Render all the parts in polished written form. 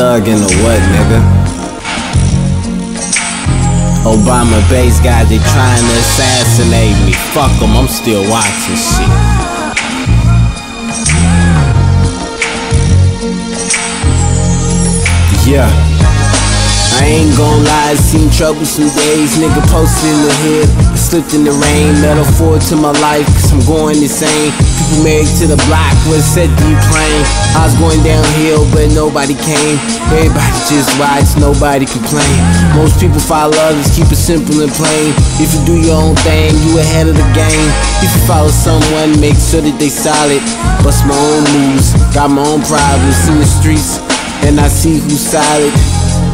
thug in the what, nigga? Obama base guy, they trying to assassinate me. Fuck them, I'm still watching shit. Yeah, I ain't gon' lie, seen trouble some days. Nigga posted in the hood, I slipped in the rain. Metaphor to my life, cause I'm going insane. People married to the block, what set you playing? I was going downhill, but nobody came. Everybody just watched, nobody complain. Most people follow others, keep it simple and plain. If you do your own thing, you ahead of the game. If you follow someone, make sure that they solid. Bust my own moves, got my own problems. In the streets, and I see who's solid.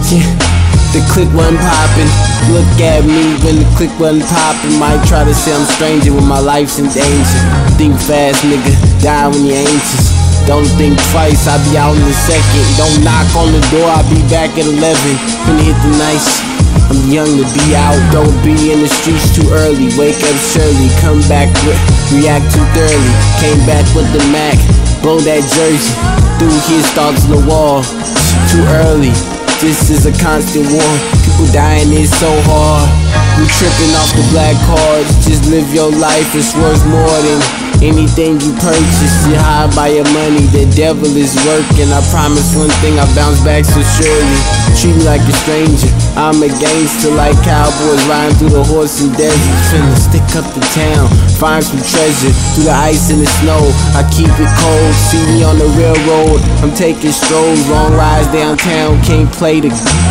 Yeah, the click wasn't poppin'. Look at me when the click wasn't poppin'. Might try to say I'm stranger when my life's in danger. Think fast, nigga, die when you're anxious. Don't think twice, I'll be out in a second. Don't knock on the door, I'll be back at 11. Finna hit the night shit. I'm young to be out, don't be in the streets too early. Wake up surely, come back with, react too thoroughly. Came back with the Mac, blow that jersey. Through his thoughts on the wall, too early. This is a constant war, people dying is so hard. You tripping off the black cards, just live your life, it's worth more than anything you purchase. You hide by your money, the devil is working. I promise one thing, I bounce back so surely. Treat me like a stranger, I'm a gangster like cowboys riding through the horse and desert. Finna stick up the town, find some treasure. Through the ice and the snow, I keep it cold. See me on the railroad, I'm taking strolls. Long rides downtown, can't play the game.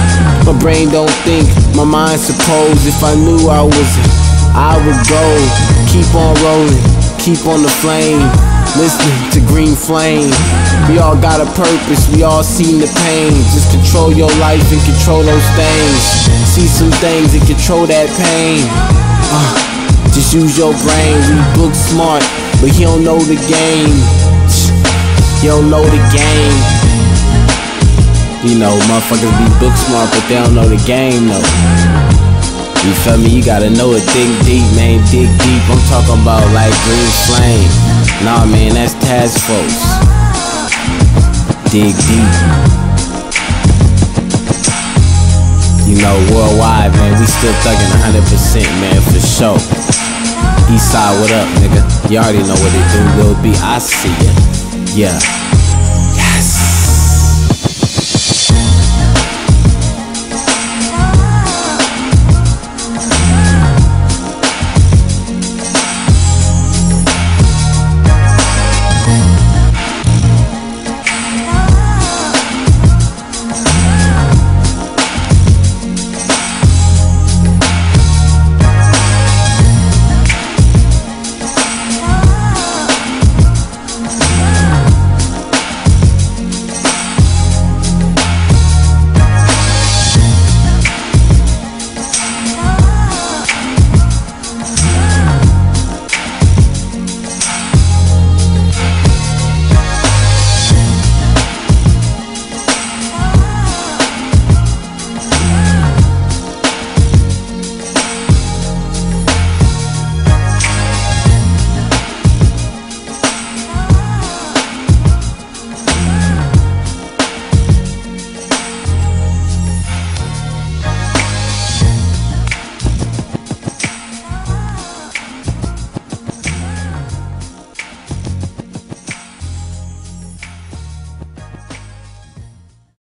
My brain don't think, my mind suppose. If I knew I wasn't, I would go. Keep on rolling, keep on the flame. Listening to Green Flame. We all got a purpose, we all seen the pain. Just control your life and control those things. See some things and control that pain. Just use your brain. We book smart, but he don't know the game. He don't know the game. You know, motherfuckers be book smart, but they don't know the game though. You feel me? You gotta know it, dig deep, man, dig deep. I'm talking about like Green Flame. Nah, man, that's task force. Dig deep. You know, worldwide, man, we still thugging 100%, man, for sure. Eastside, what up, nigga? You already know what it do, Lil B, I see ya. Yeah.